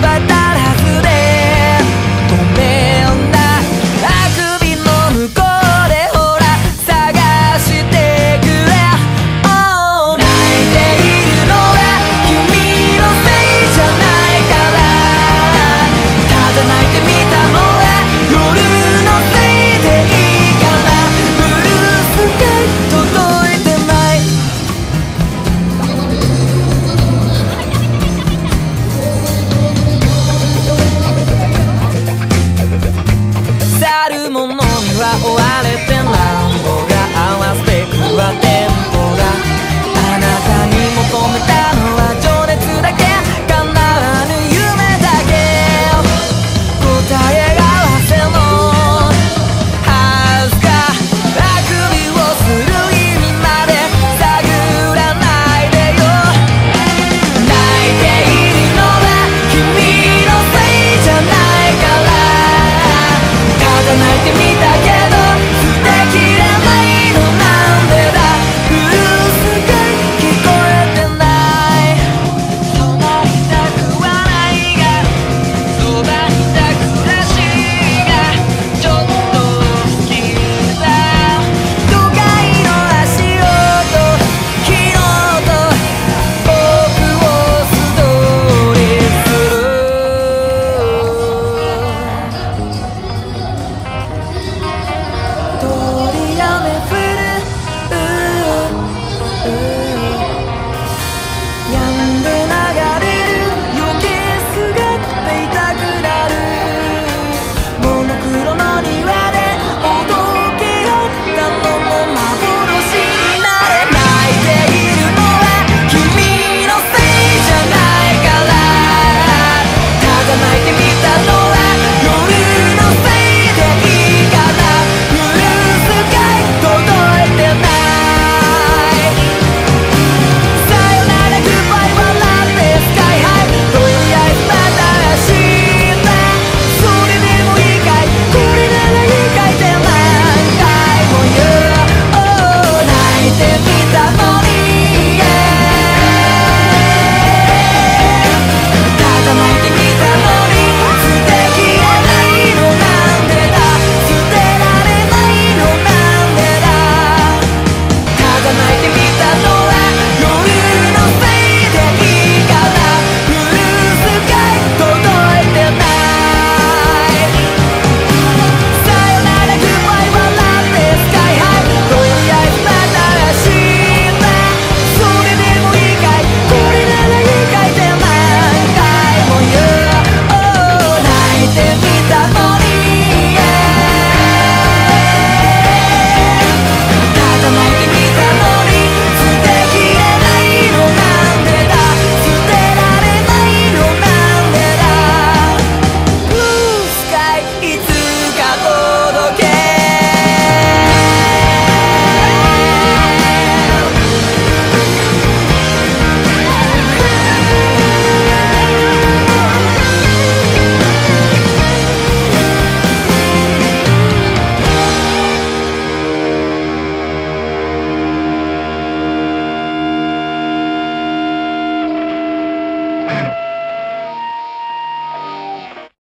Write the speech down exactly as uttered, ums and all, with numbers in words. but I